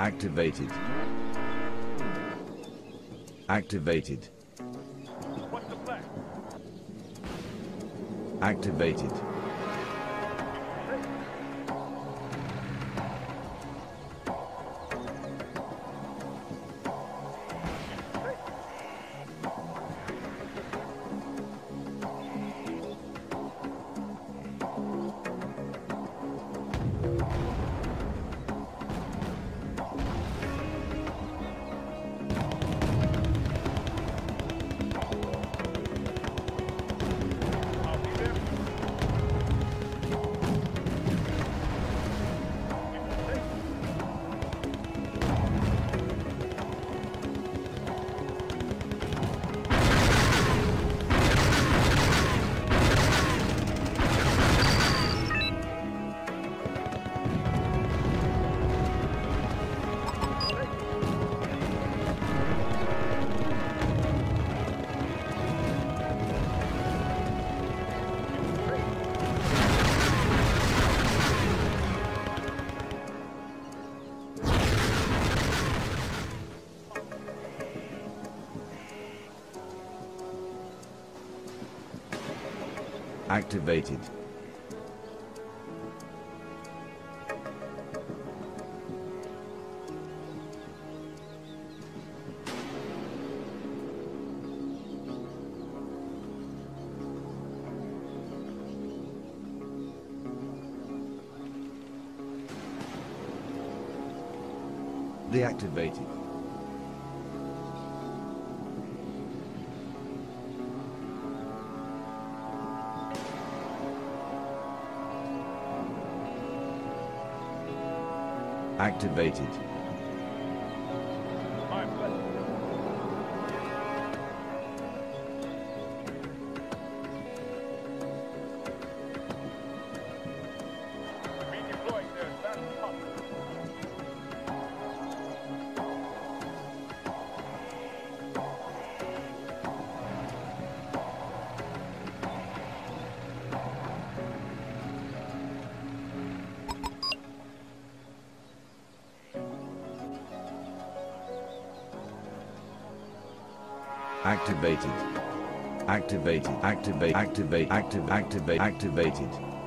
Activated. Activated. Activated. Activated. Deactivated. Activated. Activated. Activated. Activate. Activate. Activate. Activated.